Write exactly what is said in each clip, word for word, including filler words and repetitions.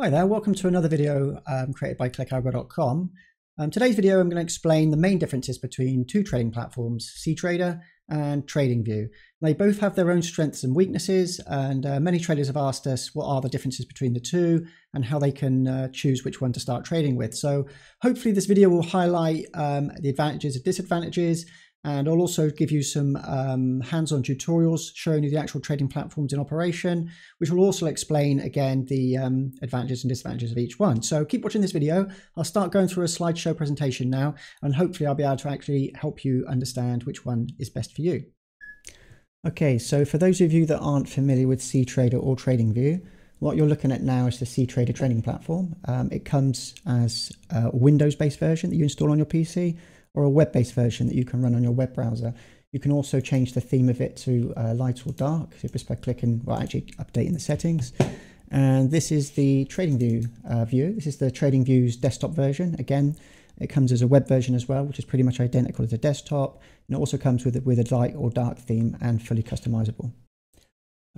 Hi there, welcome to another video um, created by click algo dot com. Um, today's video I'm going to explain the main differences between two trading platforms, CTrader and TradingView. They both have their own strengths and weaknesses, and uh, many traders have asked us what are the differences between the two and how they can uh, choose which one to start trading with. So hopefully this video will highlight um, the advantages and disadvantages, and I'll also give you some um, hands-on tutorials showing you the actual trading platforms in operation, which will also explain again the um, advantages and disadvantages of each one. So keep watching this video. I'll start going through a slideshow presentation now, and hopefully I'll be able to actually help you understand which one is best for you. Okay, so for those of you that aren't familiar with CTrader or TradingView, what you're looking at now is the CTrader trading platform. Um, it comes as a Windows-based version that you install on your P C, or a web-based version that you can run on your web browser. You can also change the theme of it to uh, light or dark, so just by clicking, well, actually updating the settings. And this is the TradingView uh, view. This is the TradingView's desktop version. Again, it comes as a web version as well, which is pretty much identical to the desktop. And it also comes with, with a light or dark theme and fully customizable.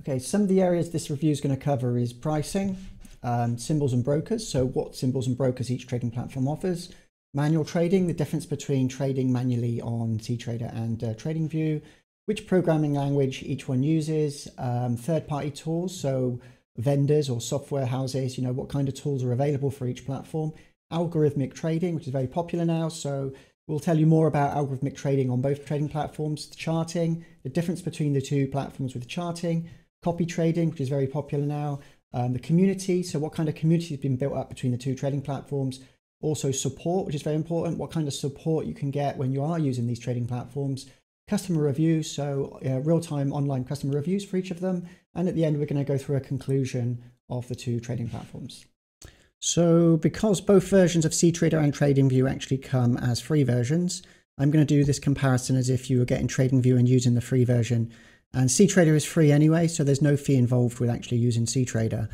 Okay, some of the areas this review is going to cover is pricing, um, symbols and brokers, so what symbols and brokers each trading platform offers, manual trading, the difference between trading manually on CTrader and uh, TradingView, which programming language each one uses, um, third-party tools, so vendors or software houses, you know, what kind of tools are available for each platform, algorithmic trading, which is very popular now, so we'll tell you more about algorithmic trading on both trading platforms, the charting, the difference between the two platforms with charting, copy trading, which is very popular now, um, the community, so what kind of community has been built up between the two trading platforms, also support, which is very important, what kind of support you can get when you are using these trading platforms, customer reviews, so uh, real-time online customer reviews for each of them, and at the end we're going to go through a conclusion of the two trading platforms. So because both versions of CTrader and TradingView actually come as free versions, I'm going to do this comparison as if you were getting TradingView and using the free version. And CTrader is free anyway, so there's no fee involved with actually using CTrader.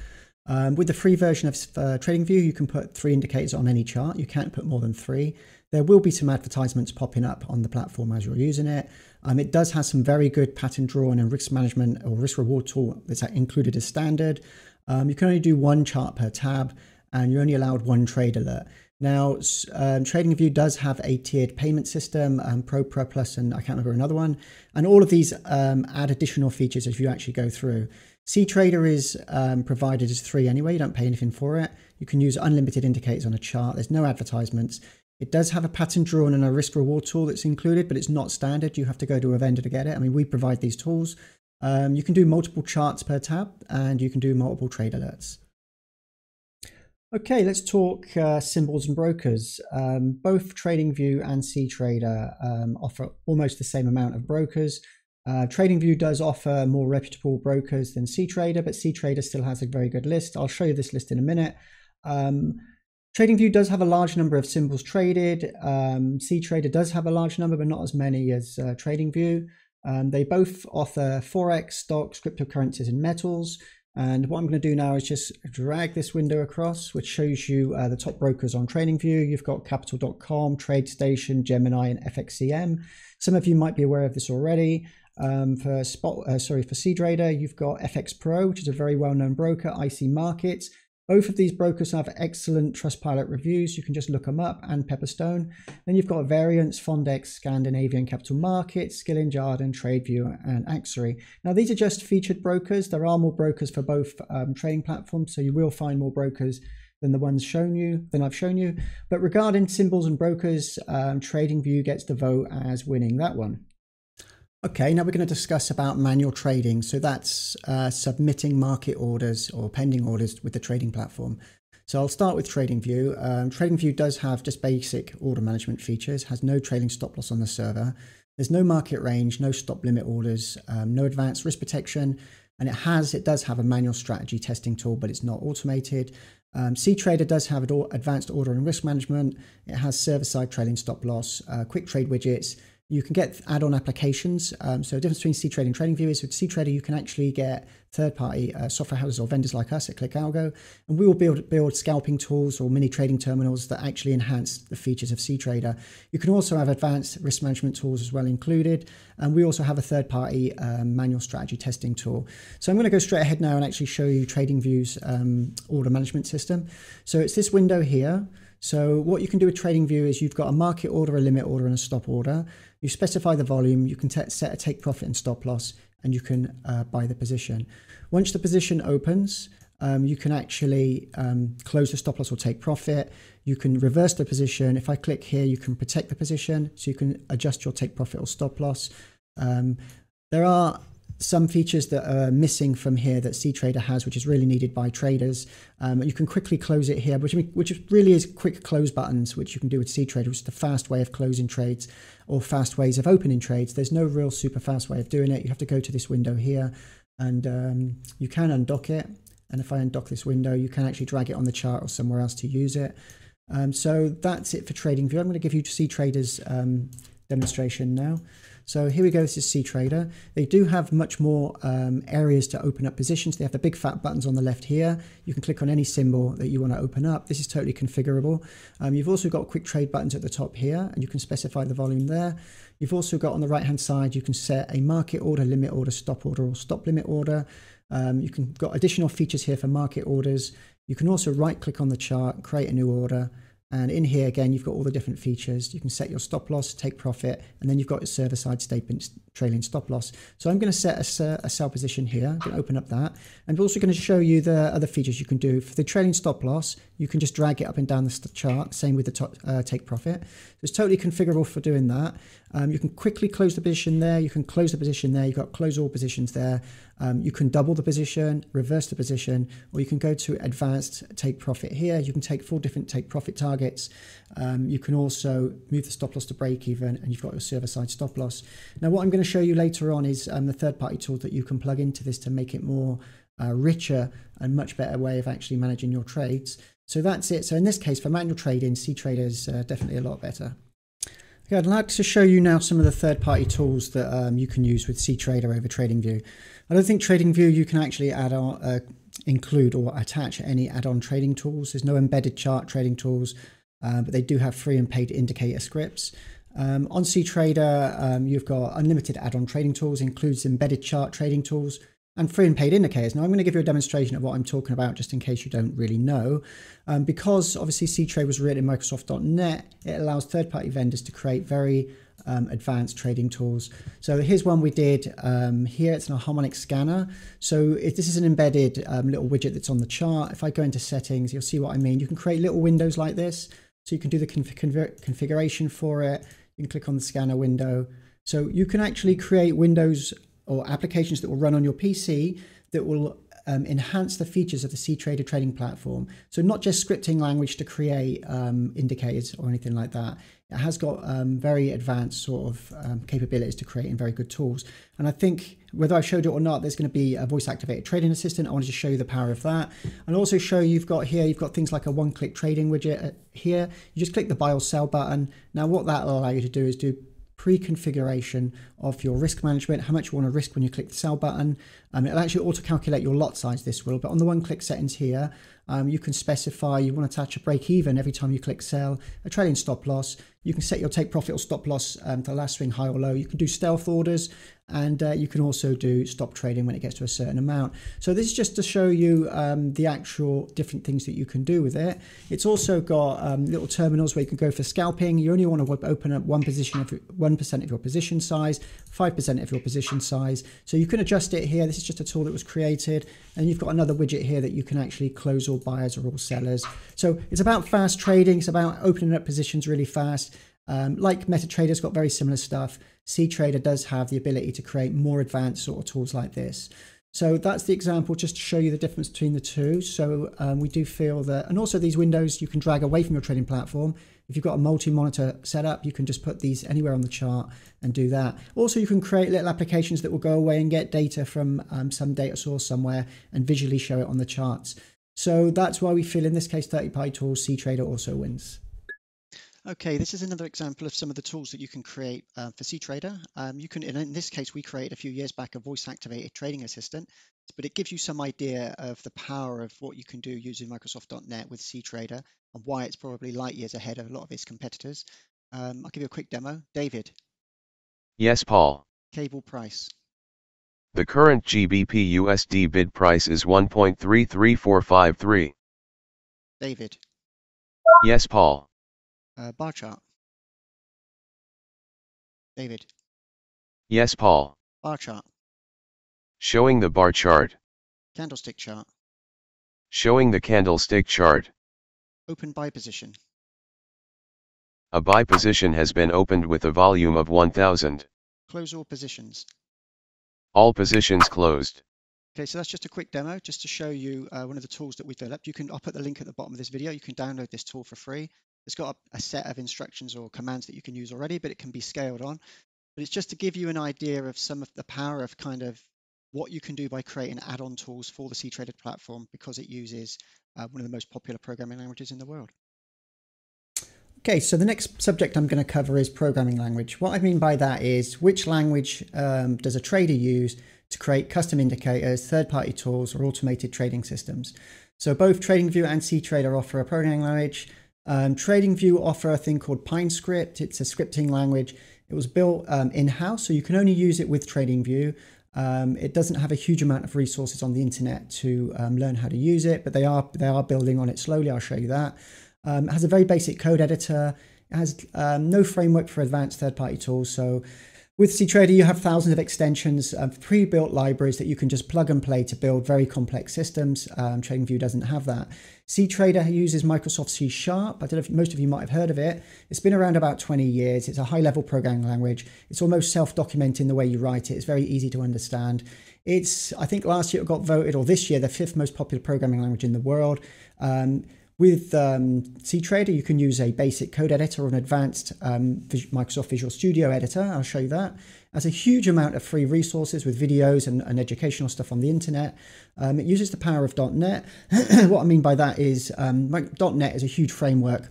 Um, with the free version of uh, TradingView, you can put three indicators on any chart. You can't put more than three. There will be some advertisements popping up on the platform as you're using it. Um, it does have some very good pattern drawing and risk management or risk reward tool that's included as standard. Um, you can only do one chart per tab, and you're only allowed one trade alert. Now, um, TradingView does have a tiered payment system, um, Pro, Pro Plus, and I can't remember another one. And all of these um, add additional features as you actually go through. CTrader is um, provided as free anyway. You don't pay anything for it. You can use unlimited indicators on a chart. There's no advertisements. It does have a pattern drawn and a risk reward tool that's included, but it's not standard. You have to go to a vendor to get it. I mean, we provide these tools. Um, you can do multiple charts per tab, and you can do multiple trade alerts. Okay, let's talk uh, symbols and brokers. Um, both TradingView and CTrader um, offer almost the same amount of brokers. Uh, TradingView does offer more reputable brokers than CTrader, but CTrader still has a very good list. I'll show you this list in a minute. Um, TradingView does have a large number of symbols traded. Um, CTrader does have a large number, but not as many as uh, TradingView. Um, they both offer Forex, stocks, cryptocurrencies, and metals. And what I'm going to do now is just drag this window across, which shows you uh, the top brokers on TradingView. You've got Capital dot com, TradeStation, Gemini, and F X C M. Some of you might be aware of this already. Um, for spot, uh, sorry, for CTrader, you've got F X Pro, which is a very well-known broker, I C Markets. Both of these brokers have excellent TrustPilot reviews. You can just look them up, and Pepperstone. Then you've got Variance, Fondex, Scandinavian Capital Markets, Skilling, Jarden, TradeView, and Axary. Now, these are just featured brokers. There are more brokers for both um, trading platforms, so you will find more brokers than the ones shown you, than I've shown you. But regarding symbols and brokers, um, TradingView gets the vote as winning that one. Okay, now we're going to discuss about manual trading. So that's uh, submitting market orders or pending orders with the trading platform. So I'll start with TradingView. Um, TradingView does have just basic order management features, has no trailing stop loss on the server. There's no market range, no stop limit orders, um, no advanced risk protection. And it has, it does have a manual strategy testing tool, but it's not automated. Um, CTrader does have advanced order and risk management. It has server-side trailing stop loss, uh, quick trade widgets, You can get add-on applications. Um, so the difference between CTrader and TradingView is with CTrader, you can actually get third-party uh, software houses or vendors like us at ClickAlgo, and we will build, build scalping tools or mini trading terminals that actually enhance the features of CTrader. You can also have advanced risk management tools as well included, and we also have a third-party um, manual strategy testing tool. So I'm going to go straight ahead now and actually show you TradingView's um, order management system. So it's this window here. So what you can do with TradingView is you've got a market order, a limit order, and a stop order. You specify the volume, you can set a take profit and stop loss, and you can uh, buy the position. Once the position opens, um, you can actually um, close the stop loss or take profit. You can reverse the position. If I click here, you can protect the position, so you can adjust your take profit or stop loss. Um, there are some features that are missing from here that CTrader has, which is really needed by traders. Um, you can quickly close it here, which, which really is quick close buttons, which you can do with CTrader, which is the fast way of closing trades or fast ways of opening trades. There's no real super fast way of doing it. You have to go to this window here, and um, you can undock it. And if I undock this window, you can actually drag it on the chart or somewhere else to use it. Um, so that's it for TradingView. I'm going to give you CTrader's um, demonstration now. So here we go, this is CTrader. They do have much more um, areas to open up positions. They have the big fat buttons on the left here. You can click on any symbol that you want to open up. This is totally configurable. Um, you've also got quick trade buttons at the top here, and you can specify the volume there. You've also got on the right-hand side, you can set a market order, limit order, stop order, or stop limit order. Um, you can got additional features here for market orders. You can also right-click on the chart, create a new order. And in here, again, you've got all the different features. You can set your stop loss, take profit, and then you've got your server-side statement trailing stop loss. So I'm going to set a, a sell position here. I'm going to open up that. I'm also going to show you the other features you can do. For the trailing stop loss, you can just drag it up and down the chart, same with the top, uh, take profit. So it's totally configurable for doing that. Um, you can quickly close the position there. You can close the position there. You've got close all positions there. Um, you can double the position, reverse the position, or you can go to advanced take profit here. You can take four different take profit targets. Um, you can also move the stop loss to break even, and you've got your server-side stop loss. Now what I'm going to show you later on is um, the third-party tool that you can plug into this to make it more uh, richer and much better way of actually managing your trades. So that's it. So in this case, for manual trading, CTrader is uh, definitely a lot better. Okay, I'd like to show you now some of the third-party tools that um, you can use with CTrader over TradingView. I don't think TradingView you can actually add on uh, include or attach any add-on trading tools. There's no embedded chart trading tools, uh, but they do have free and paid indicator scripts. Um, on CTrader, um, you've got unlimited add-on trading tools, includes embedded chart trading tools and free and paid indicators. Now I'm going to give you a demonstration of what I'm talking about just in case you don't really know. Um, because obviously CTrader was written in Microsoft dot net, it allows third-party vendors to create very Um, advanced trading tools. So here's one we did um, here. It's an harmonic scanner. So if this is an embedded um, little widget that's on the chart. If I go into settings, you'll see what I mean. You can create little windows like this. So you can do the config configuration for it. You can click on the scanner window. So you can actually create windows or applications that will run on your P C that will Um, enhance the features of the CTrader trading platform. So not just scripting language to create um, indicators or anything like that. It has got um, very advanced sort of um, capabilities to create and very good tools. And I think whether I showed it or not, there's going to be a voice activated trading assistant. I wanted to show you the power of that, and also show you've got here, you've got things like a one click trading widget here. You just click the buy or sell button. Now what that will allow you to do is do pre-configuration of your risk management, how much you want to risk when you click the sell button. Um, it'll actually auto-calculate your lot size, this will, but on the one-click settings here, um, you can specify you want to attach a break-even every time you click sell, a trailing stop loss. You can set your take profit or stop loss um, to the last swing high or low. You can do stealth orders, and uh, you can also do stop trading when it gets to a certain amount. So this is just to show you um, the actual different things that you can do with it. It's also got um, little terminals where you can go for scalping. You only want to open up one position, one percent of your position size, five percent of your position size. So you can adjust it here. This is just a tool that was created, and you've got another widget here that you can actually close all buyers or all sellers. So it's about fast trading. It's about opening up positions really fast. Um, like MetaTrader's got very similar stuff, CTrader does have the ability to create more advanced sort of tools like this. So that's the example just to show you the difference between the two. So um, we do feel that, and also these windows you can drag away from your trading platform. If you've got a multi-monitor setup, you can just put these anywhere on the chart and do that. Also, you can create little applications that will go away and get data from um, some data source somewhere and visually show it on the charts. So that's why we feel in this case, third-party tools, CTrader also wins. Okay, this is another example of some of the tools that you can create uh, for CTrader. Um, you can, in, in this case, we created a few years back a voice-activated trading assistant, but it gives you some idea of the power of what you can do using Microsoft dot net with CTrader and why it's probably light years ahead of a lot of its competitors. Um, I'll give you a quick demo. David. Yes, Paul. Cable price. The current G B P U S D bid price is one point three three four five three. David. Yes, Paul. Uh, bar chart. David. Yes, Paul. Bar chart. Showing the bar chart. Candlestick chart. Showing the candlestick chart. Open buy position. A buy position has been opened with a volume of one thousand. Close all positions. All positions closed. Okay, so that's just a quick demo just to show you uh, one of the tools that we've developed. You can, I'll put the link at the bottom of this video. You can download this tool for free. It's got a, a set of instructions or commands that you can use already, but it can be scaled on. But it's just to give you an idea of some of the power of kind of what you can do by creating add-on tools for the CTrader platform, because it uses uh, one of the most popular programming languages in the world. Okay, so the next subject I'm going to cover is programming language. What I mean by that is which language um, does a trader use to create custom indicators, third-party tools, or automated trading systems. So both TradingView and CTrader offer a programming language. Um, TradingView offer a thing called PineScript. It's a scripting language. It was built um, in-house, so you can only use it with TradingView. Um, it doesn't have a huge amount of resources on the internet to um, learn how to use it, but they are, they are building on it slowly. I'll show you that. Um, it has a very basic code editor. It has um, no framework for advanced third-party tools. So with CTrader, you have thousands of extensions, um, pre-built libraries that you can just plug and play to build very complex systems. Um, TradingView doesn't have that. CTrader uses Microsoft C Sharp. I don't know if most of you might have heard of it. It's been around about twenty years. It's a high-level programming language. It's almost self-documenting the way you write it. It's very easy to understand. It's, I think last year it got voted, or this year, the fifth most popular programming language in the world. Um, With um, CTrader, you can use a basic code editor or an advanced um, Microsoft Visual Studio editor. I'll show you that. It has a huge amount of free resources with videos and, and educational stuff on the internet. Um, it uses the power of .NET. What I mean by that is um, .NET is a huge framework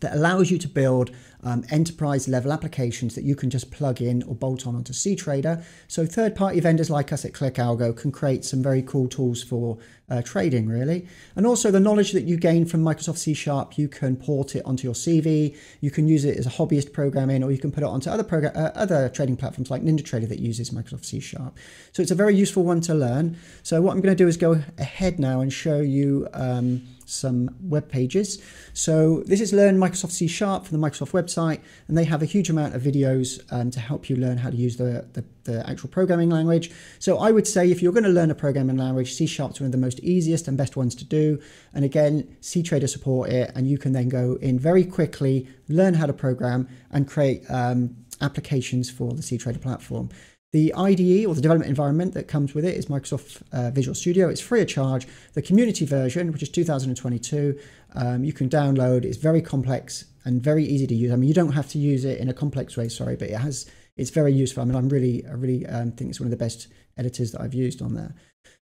that allows you to build um, enterprise level applications that you can just plug in or bolt on onto CTrader. So third party vendors like us at ClickAlgo can create some very cool tools for uh, trading, really. And also the knowledge that you gain from Microsoft C Sharp, you can port it onto your C V. You can use it as a hobbyist programming, or you can put it onto other program, uh, other trading platforms like NinjaTrader that uses Microsoft C Sharp. So it's a very useful one to learn. So what I'm going to do is go ahead now and show you um, some web pages. So this is Learn Microsoft C Sharp from the Microsoft website, and they have a huge amount of videos um, to help you learn how to use the, the, the actual programming language. So I would say if you're going to learn a programming language, C Sharp's one of the most easiest and best ones to do. And again, CTrader support it, and you can then go in very quickly, learn how to program and create um, applications for the CTrader platform. The I D E, or the development environment that comes with it, is Microsoft uh, Visual Studio. It's free of charge. The community version, which is two thousand twenty-two, um, you can download. It's very complex and very easy to use. I mean, you don't have to use it in a complex way, sorry, but it has. It's very useful. I mean, I'm really, I really um, think it's one of the best editors that I've used on there.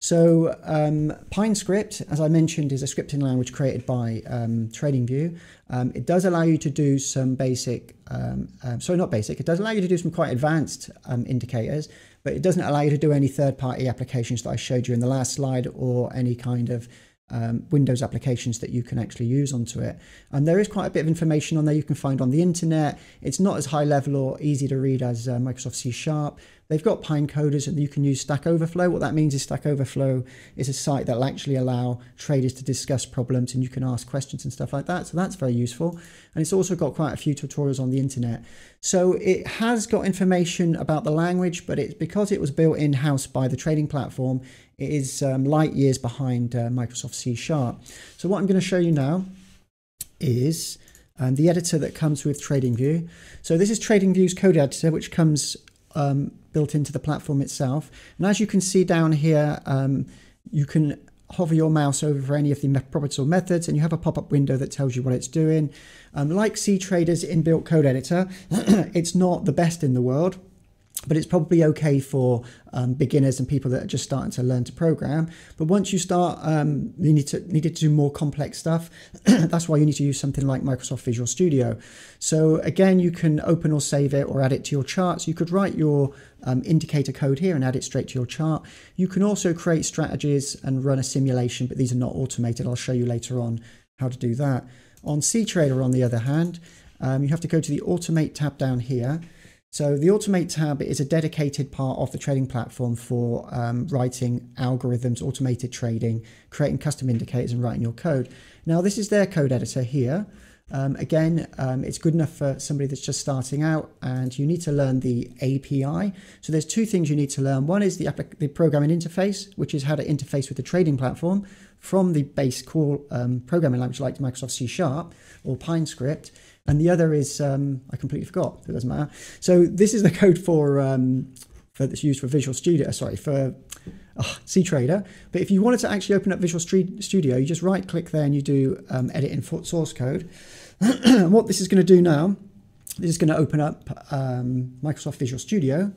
So um, PineScript, as I mentioned, is a scripting language created by um, TradingView. Um, it does allow you to do some basic, um, um, sorry, not basic, it does allow you to do some quite advanced um, indicators, but it doesn't allow you to do any third-party applications that I showed you in the last slide, or any kind of Um, Windows applications that you can actually use onto it. And there is quite a bit of information on there you can find on the internet. It's not as high level or easy to read as uh, Microsoft C Sharp. They've got Pine coders, and you can use Stack Overflow. What that means is Stack Overflow is a site that will actually allow traders to discuss problems, and you can ask questions and stuff like that. So that's very useful. And it's also got quite a few tutorials on the internet. So it has got information about the language, but it's because it was built in-house by the trading platform, it is um, light years behind uh, Microsoft C Sharp. So what I'm going to show you now is um, the editor that comes with TradingView. So this is TradingView's code editor, which comes Um, built into the platform itself. And as you can see down here, um, you can hover your mouse over any of the properties or methods, and you have a pop-up window that tells you what it's doing. Um, like CTrader's inbuilt code editor, it's not the best in the world. But it's probably okay for um, beginners and people that are just starting to learn to program. But once you start, um, you need to need to do more complex stuff. That's why you need to use something like Microsoft Visual Studio. So again, you can open or save it or add it to your charts. You could write your um, indicator code here and add it straight to your chart. You can also create strategies and run a simulation, but these are not automated. I'll show you later on how to do that. On CTrader, on the other hand, um, you have to go to the Automate tab down here. So the Automate tab is a dedicated part of the trading platform for um, writing algorithms, automated trading, creating custom indicators and writing your code. Now this is their code editor here. Um, again, um, it's good enough for somebody that's just starting out, and you need to learn the A P I. So there's two things you need to learn. One is the, the programming interface, which is how to interface with the trading platform from the base core um, programming language like Microsoft C Sharp or PineScript. And the other is, um, I completely forgot, it doesn't matter. So this is the code for, um, for that's used for Visual Studio, sorry, for oh, CTrader. But if you wanted to actually open up Visual Studio, you just right click there and you do um, edit in source code. And what this is going to do now, this is going to open up um, Microsoft Visual Studio.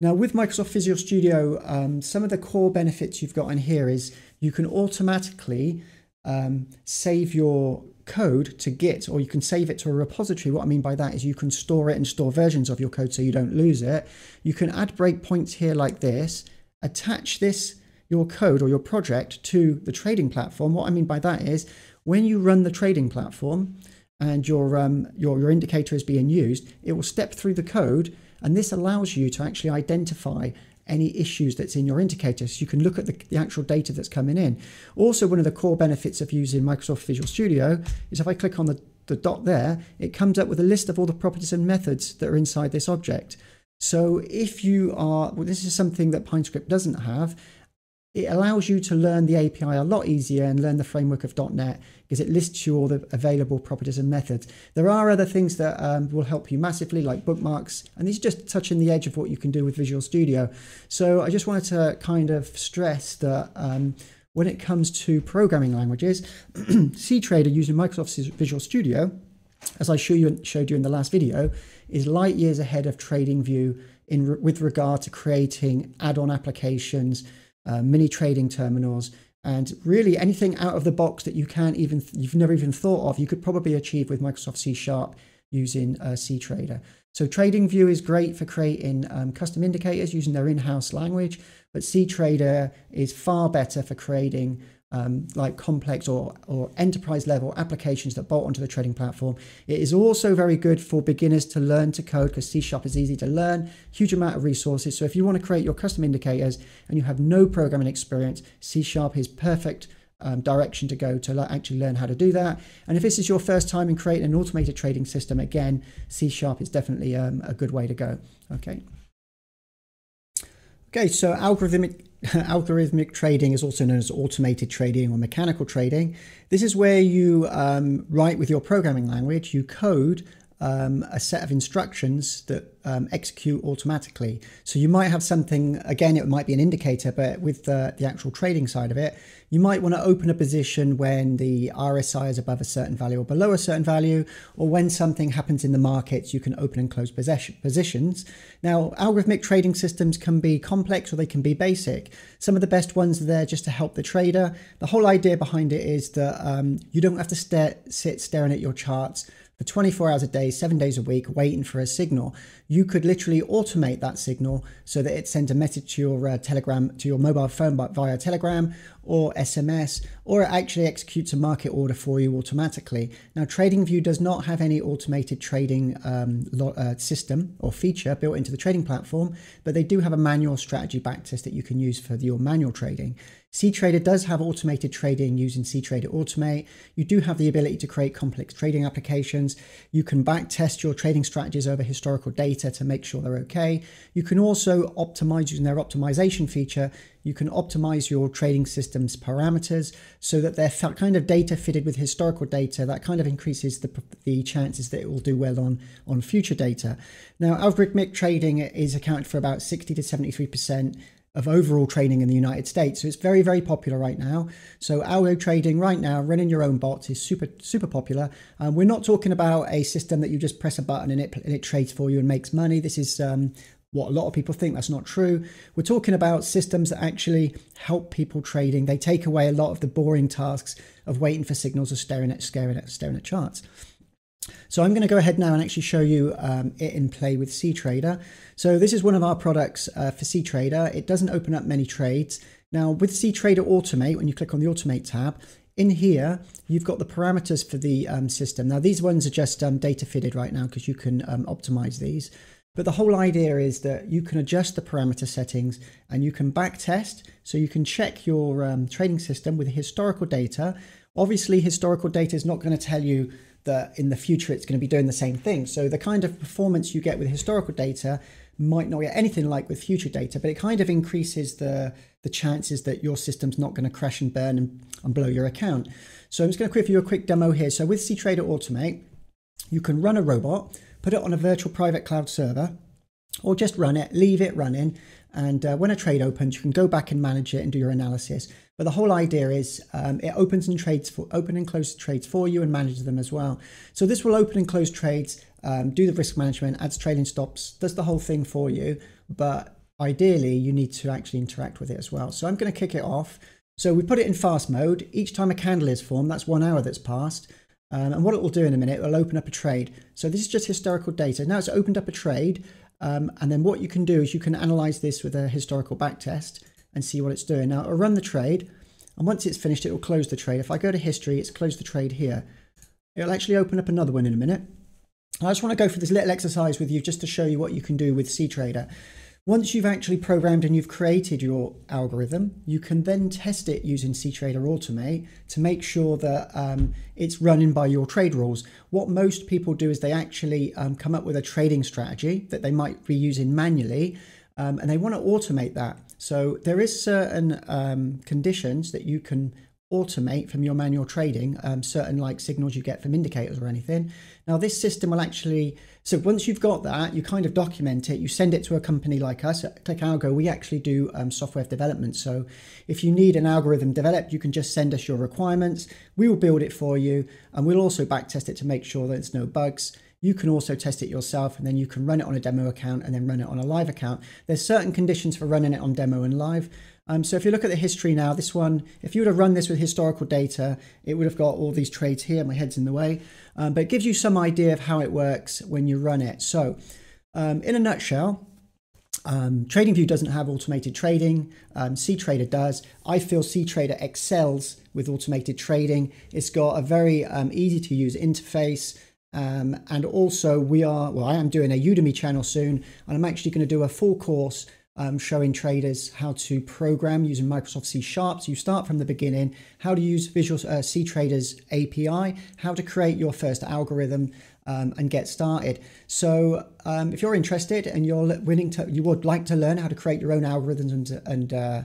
Now with Microsoft Visual Studio, um, some of the core benefits you've got in here is you can automatically um, save your code to Git, or you can save it to a repository. What I mean by that is you can store it and store versions of your code so you don't lose it. You can add breakpoints here like this, attach this, your code or your project, to the trading platform. What I mean by that is when you run the trading platform and your, um, your, your indicator is being used, it will step through the code, and this allows you to actually identify any issues that's in your indicator, so you can look at the, the actual data that's coming in. Also, one of the core benefits of using Microsoft Visual Studio is if I click on the, the dot there, it comes up with a list of all the properties and methods that are inside this object. So if you are, well, this is something that PineScript doesn't have, it allows you to learn the A P I a lot easier and learn the framework of dot net, because it lists you all the available properties and methods. There are other things that um, will help you massively, like bookmarks, and these are just touching the edge of what you can do with Visual Studio. So I just wanted to kind of stress that um, when it comes to programming languages, CTrader using Microsoft Visual Studio, as I show you, showed you in the last video, is light years ahead of TradingView in re with regard to creating add-on applications, Uh, mini trading terminals, and really anything out of the box that you can't even, you've never even thought of, you could probably achieve with Microsoft C Sharp using uh, CTrader. So TradingView is great for creating um, custom indicators using their in-house language, but CTrader is far better for creating um, like complex or, or enterprise level applications that bolt onto the trading platform. It is also very good for beginners to learn to code, because C Sharp is easy to learn, huge amount of resources. So if you want to create your custom indicators and you have no programming experience, C Sharp is perfect um, direction to go to actually learn how to do that. And if this is your first time in creating an automated trading system, again, C Sharp is definitely um, a good way to go. Okay. Okay, so algorithmic algorithmic trading is also known as automated trading or mechanical trading. This is where you um, write with your programming language, you code um, a set of instructions that um, execute automatically. So you might have something, again, it might be an indicator, but with the, the actual trading side of it, you might want to open a position when the R S I is above a certain value or below a certain value, or when something happens in the markets, you can open and close positions. Now, algorithmic trading systems can be complex or they can be basic. Some of the best ones are there just to help the trader. The whole idea behind it is that um, you don't have to stare, sit staring at your charts for twenty-four hours a day, seven days a week, waiting for a signal. You could literally automate that signal so that it sends a message to your uh, Telegram, to your mobile phone via Telegram or S M S, or it actually executes a market order for you automatically. Now, TradingView does not have any automated trading um, uh, system or feature built into the trading platform, but they do have a manual strategy backtest that you can use for your manual trading. CTrader does have automated trading using CTrader Automate. You do have the ability to create complex trading applications. You can backtest your trading strategies over historical data to make sure they're okay. You can also optimize using their optimization feature. You can optimize your trading system's parameters so that they're kind of data fitted with historical data. That kind of increases the, the chances that it will do well on, on future data. Now, algorithmic trading is accounted for about sixty to seventy-three percent of overall trading in the United States. So it's very, very popular right now. So algo trading right now, running your own bots, is super, super popular. Um, we're not talking about a system that you just press a button and it, and it trades for you and makes money. This is um, what a lot of people think. That's not true. We're talking about systems that actually help people trading. They take away a lot of the boring tasks of waiting for signals or staring at, staring at, staring at charts. So I'm going to go ahead now and actually show you um, it in play with CTrader. So this is one of our products uh, for CTrader. It doesn't open up many trades. Now with CTrader Automate, when you click on the Automate tab, in here, you've got the parameters for the um, system. Now these ones are just um, data fitted right now because you can um, optimize these. But the whole idea is that you can adjust the parameter settings and you can back test. So you can check your um, trading system with historical data. Obviously, historical data is not going to tell you that in the future it's going to be doing the same thing. So the kind of performance you get with historical data might not get anything like with future data, but it kind of increases the, the chances that your system's not going to crash and burn and, and blow your account. So I'm just going to give you a quick demo here. So with CTrader Automate, you can run a robot, put it on a virtual private cloud server, or just run it, leave it running. And uh, when a trade opens, you can go back and manage it and do your analysis. But the whole idea is um, it opens and trades for open and close trades for you and manages them as well. So this will open and close trades, um, do the risk management, adds trailing stops, does the whole thing for you. But ideally, you need to actually interact with it as well. So I'm going to kick it off. So we put it in fast mode. Each time a candle is formed, that's one hour that's passed. Um, and what it will do in a minute, it will open up a trade. So this is just historical data. Now it's opened up a trade. Um, and then what you can do is you can analyze this with a historical backtest and see what it's doing. Now I'll run the trade, and once it's finished, it will close the trade. If I go to history, it's closed the trade here. It'll actually open up another one in a minute. I just want to go for this little exercise with you just to show you what you can do with CTrader. Once you've actually programmed and you've created your algorithm, you can then test it using CTrader Automate to make sure that um, it's running by your trade rules. What most people do is they actually um, come up with a trading strategy that they might be using manually, um, and they want to automate that. So there is certain um, conditions that you can automate from your manual trading, um, certain like signals you get from indicators or anything. Now this system will actually, so once you've got that, you kind of document it, you send it to a company like us at ClickAlgo. We actually do um, software development. So if you need an algorithm developed, you can just send us your requirements. We will build it for you, and we'll also back test it to make sure that there's no bugs. You can also test it yourself, and then you can run it on a demo account and then run it on a live account. There's certain conditions for running it on demo and live. Um, so if you look at the history now, this one, if you would have run this with historical data, it would have got all these trades here. My head's in the way, um, but it gives you some idea of how it works when you run it. So um, in a nutshell, um, TradingView doesn't have automated trading. Um, CTrader does. I feel CTrader excels with automated trading. It's got a very um, easy to use interface. Um, and also we are, well, I am doing a Udemy channel soon, and I'm actually going to do a full course um, showing traders how to program using Microsoft C Sharp. So you start from the beginning, how to use Visual uh, CTrader's A P I, how to create your first algorithm um, and get started. So um, if you're interested and you're willing to, you would like to learn how to create your own algorithms and, and uh,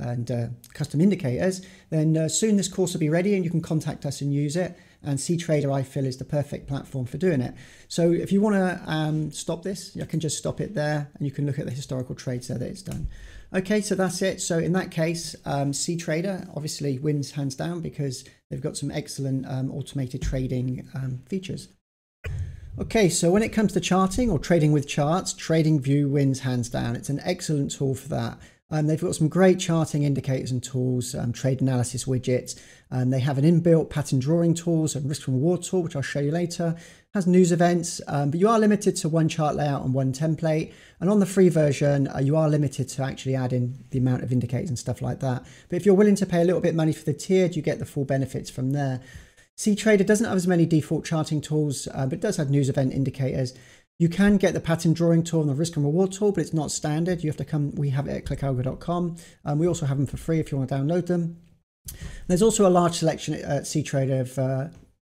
and uh, custom indicators, then uh, soon this course will be ready and you can contact us and use it. And CTrader, I feel, is the perfect platform for doing it. So if you want to um, stop this, you can just stop it there, and you can look at the historical trades there that it's done. Okay, so that's it. So in that case, um, CTrader obviously wins hands down because they've got some excellent um, automated trading um, features. Okay, so when it comes to charting or trading with charts, TradingView wins hands down. It's an excellent tool for that. Um, they've got some great charting indicators and tools, um, trade analysis widgets. Um, they have an inbuilt pattern drawing tools and risk reward tool, which I'll show you later. Has news events, um, but you are limited to one chart layout and one template. And on the free version, uh, you are limited to actually adding the amount of indicators and stuff like that. But if you're willing to pay a little bit of money for the tiered, you get the full benefits from there. CTrader doesn't have as many default charting tools, uh, but it does have news event indicators. You can get the pattern drawing tool and the risk and reward tool, but it's not standard. You have to come, we have it at click algo dot com. Um, we also have them for free if you want to download them. There's also a large selection at CTrader of uh,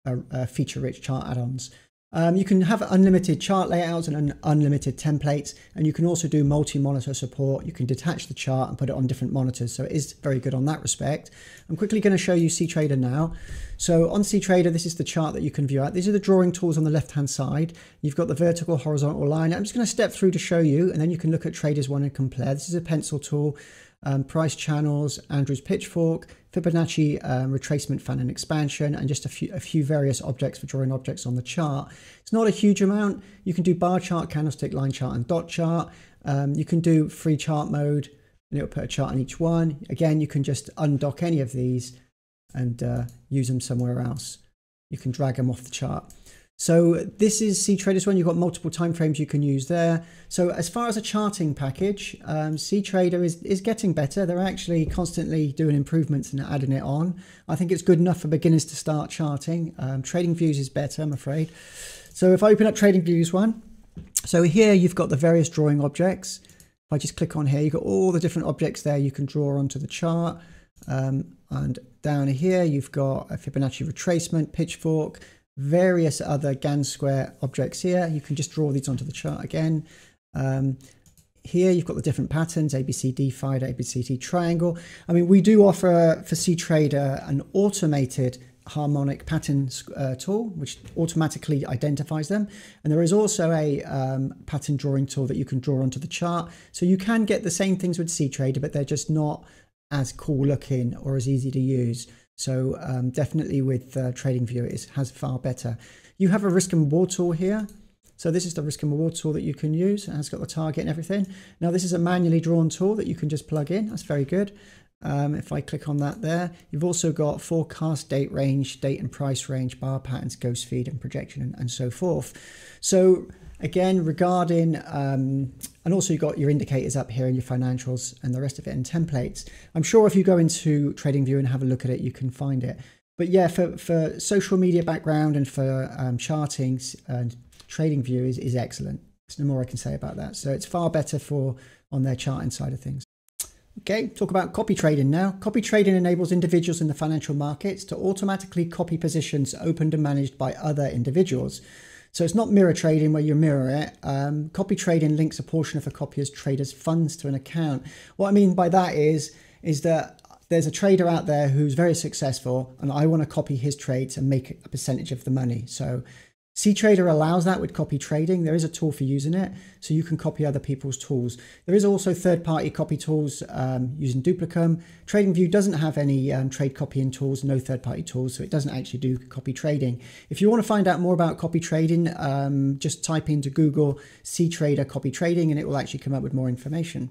uh, uh, feature-rich chart add-ons. Um, you can have unlimited chart layouts and un unlimited templates, and you can also do multi-monitor support. You can detach the chart and put it on different monitors, so it is very good on that respect. I'm quickly going to show you CTrader now. So on CTrader, this is the chart that you can view out. These are the drawing tools on the left-hand side. You've got the vertical, horizontal line. I'm just going to step through to show you, and then you can look at traders one and compare. This is a pencil tool, um, price channels, Andrew's pitchfork, Fibonacci um, retracement, fan and expansion, and just a few, a few various objects for drawing objects on the chart. It's not a huge amount. You can do bar chart, candlestick, line chart, and dot chart. Um, you can do free chart mode and it'll put a chart on each one. Again, you can just undock any of these and uh, use them somewhere else. You can drag them off the chart. So this is CTrader's one. You've got multiple timeframes you can use there. So as far as a charting package, um, CTrader is, is getting better. They're actually constantly doing improvements and adding it on. I think it's good enough for beginners to start charting. Um, TradingViews is better, I'm afraid. So if I open up TradingViews one, so here you've got the various drawing objects. If I just click on here, you've got all the different objects there you can draw onto the chart. Um, and down here, you've got a Fibonacci retracement, pitchfork, various other GAN square objects here. You can just draw these onto the chart again. Um, here you've got the different patterns, A B C D, F I D A, A B C D, triangle. I mean, we do offer for CTrader an automated harmonic pattern uh, tool, which automatically identifies them. And there is also a um, pattern drawing tool that you can draw onto the chart. So you can get the same things with CTrader, but they're just not as cool looking or as easy to use. So um, definitely with uh, TradingView, it has far better. You have a risk and reward tool here. So this is the risk and reward tool that you can use. It has got the target and everything. Now this is a manually drawn tool that you can just plug in. That's very good. Um, if I click on that there, you've also got forecast, date range, date and price range, bar patterns, ghost feed and projection and, and so forth. So again, regarding, um, and also you've got your indicators up here and your financials and the rest of it and templates. I'm sure if you go into TradingView and have a look at it, you can find it. But yeah, for, for social media background and for um, charting, and TradingView is, is excellent. There's no more I can say about that. So it's far better for on their charting side of things. Okay, talk about copy trading now. Copy trading enables individuals in the financial markets to automatically copy positions opened and managed by other individuals. So it's not mirror trading where you mirror it. Um, copy trading links a portion of a copier's trader's funds to an account. What I mean by that is, is that there's a trader out there who's very successful and I want to copy his trades and make a percentage of the money. So CTrader allows that with copy trading. There is a tool for using it, so you can copy other people's tools. There is also third-party copy tools um, using Duplicum. TradingView doesn't have any um, trade copying tools, no third-party tools, so it doesn't actually do copy trading. If you want to find out more about copy trading, um, just type into Google CTrader copy trading and it will actually come up with more information.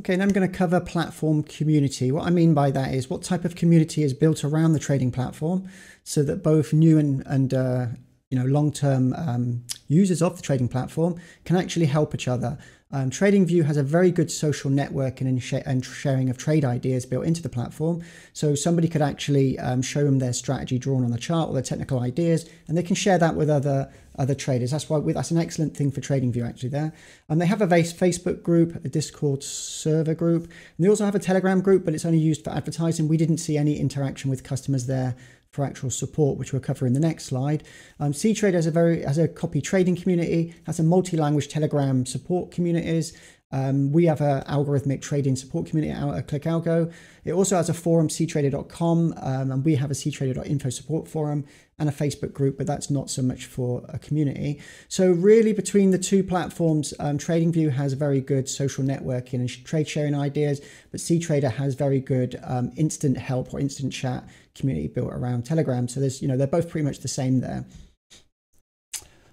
Okay, and I'm going to cover platform community. What I mean by that is what type of community is built around the trading platform so that both new and, and uh, you know, long-term um, users of the trading platform can actually help each other. Um, TradingView has a very good social network and, sh and sharing of trade ideas built into the platform. So somebody could actually um, show them their strategy drawn on the chart or their technical ideas, and they can share that with other other traders. That's why we, that's an excellent thing for TradingView actually there. And they have a Facebook group, a Discord server group, and they also have a Telegram group, but it's only used for advertising. We didn't see any interaction with customers there for actual support, which we'll cover in the next slide. Um, CTrader has a very has a copy trading community, has a multi-language Telegram support communities. Um, we have an algorithmic trading support community out at Click Algo. It also has a forum, c trader dot com, um, and we have a c trader dot info support forum and a Facebook group, but that's not so much for a community. So really between the two platforms, um, TradingView has very good social networking and trade sharing ideas, but CTrader has very good um, instant help or instant chat community built around Telegram. So there's, you know, they're both pretty much the same there.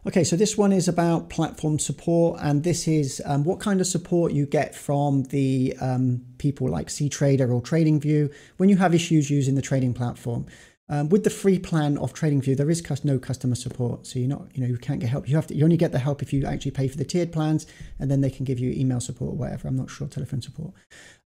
Okay, so this one is about platform support, and this is um, what kind of support you get from the um, people like CTrader or TradingView when you have issues using the trading platform. Um, with the free plan of TradingView, there is no customer support, so you're not, you know, you can't get help. You have to, you only get the help if you actually pay for the tiered plans, and then they can give you email support or whatever. I'm not sure, telephone support.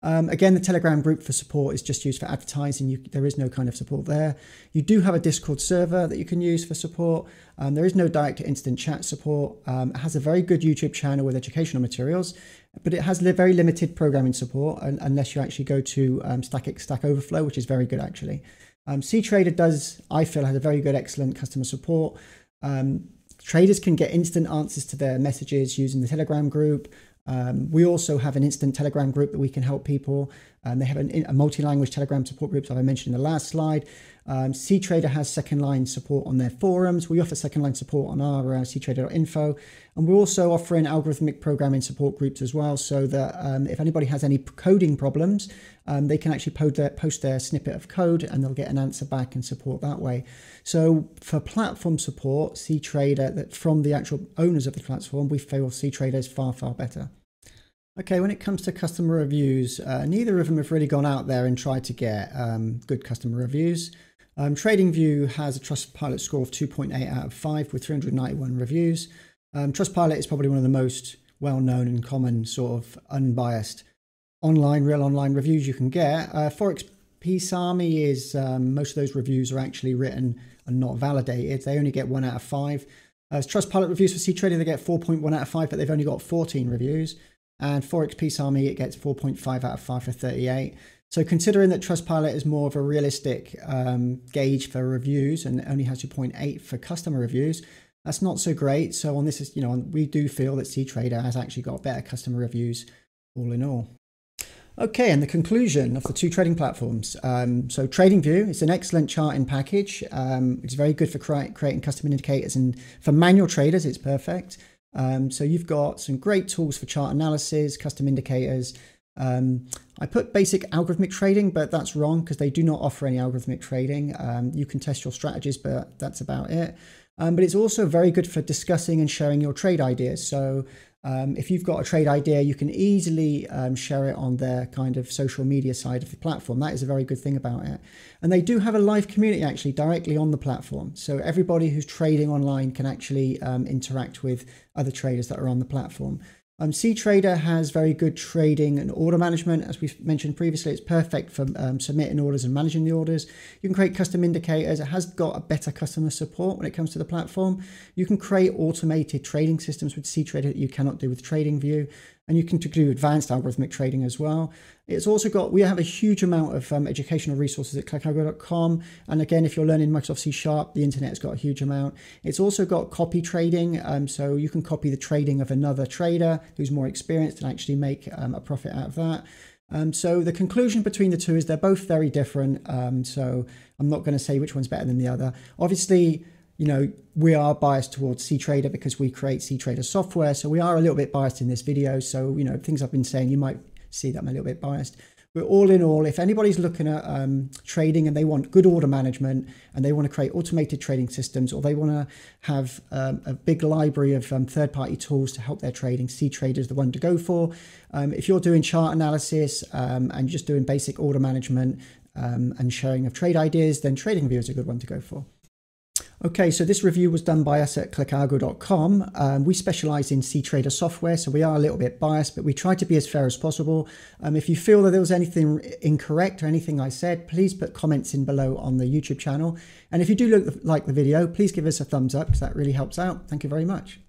Um, again, the Telegram group for support is just used for advertising. You, there is no kind of support there. You do have a Discord server that you can use for support. Um, there is no direct instant chat support. Um, it has a very good YouTube channel with educational materials, but it has li very limited programming support and, unless you actually go to um, Stack, Stack Overflow, which is very good actually. Um, CTrader does, I feel, has a very good, excellent customer support. Um, traders can get instant answers to their messages using the Telegram group. Um, we also have an instant Telegram group that we can help people. Um, they have an, a multi-language Telegram support group, as I mentioned in the last slide. Um, CTrader has second line support on their forums. We offer second line support on our uh, C Trader dot info, and we're also offering algorithmic programming support groups as well, so that um, if anybody has any coding problems, um, they can actually post their, post their snippet of code and they'll get an answer back and support that way. So for platform support, CTrader, that from the actual owners of the platform, we feel CTrader is far, far better. Okay, when it comes to customer reviews, uh, neither of them have really gone out there and tried to get um, good customer reviews. Um, TradingView has a TrustPilot score of two point eight out of five with three hundred ninety-one reviews. Um, TrustPilot is probably one of the most well-known and common sort of unbiased online, real online reviews you can get. Uh, Forex Peace Army is, um, most of those reviews are actually written and not validated. They only get one out of five. Uh, TrustPilot reviews for CTrader, they get four point one out of five, but they've only got fourteen reviews. And Forex Peace Army, it gets four point five out of five for thirty-eight. So considering that Trustpilot is more of a realistic um, gauge for reviews and only has two point eight for customer reviews, that's not so great. So on this is, you know, we do feel that CTrader has actually got better customer reviews all in all. Okay, and the conclusion of the two trading platforms. Um, so TradingView, it's an excellent charting package. Um, it's very good for cre creating custom indicators, and for manual traders, it's perfect. Um, so you've got some great tools for chart analysis, custom indicators. Um, I put basic algorithmic trading, but that's wrong because they do not offer any algorithmic trading. Um, you can test your strategies, but that's about it. Um, but it's also very good for discussing and sharing your trade ideas. So um, if you've got a trade idea, you can easily um, share it on their kind of social media side of the platform. That is a very good thing about it. And they do have a live community actually directly on the platform. So everybody who's trading online can actually um, interact with other traders that are on the platform. Um, CTrader has very good trading and order management. As we've mentioned previously, it's perfect for um, submitting orders and managing the orders. You can create custom indicators. It has got a better customer support when it comes to the platform. You can create automated trading systems with CTrader that you cannot do with TradingView. And you can do advanced algorithmic trading as well. It's also got, we have a huge amount of um, educational resources at click algo dot com. And again, if you're learning Microsoft C Sharp, the internet's got a huge amount. It's also got copy trading. Um, so you can copy the trading of another trader who's more experienced and actually make um, a profit out of that. Um, so the conclusion between the two is they're both very different. Um, so I'm not going to say which one's better than the other. Obviously, you know, we are biased towards CTrader because we create CTrader software. So we are a little bit biased in this video. So, you know, things I've been saying, you might see that I'm a little bit biased. But all in all, if anybody's looking at um, trading and they want good order management and they want to create automated trading systems, or they want to have um, a big library of um, third-party tools to help their trading, CTrader is the one to go for. Um, if you're doing chart analysis um, and just doing basic order management um, and sharing of trade ideas, then TradingView is a good one to go for. Okay, so this review was done by us at click algo dot com. Um, we specialize in CTrader software, so we are a little bit biased, but we try to be as fair as possible. Um, if you feel that there was anything incorrect or anything I said, please put comments in below on the YouTube channel. And if you do look, like the video, please give us a thumbs up because that really helps out. Thank you very much.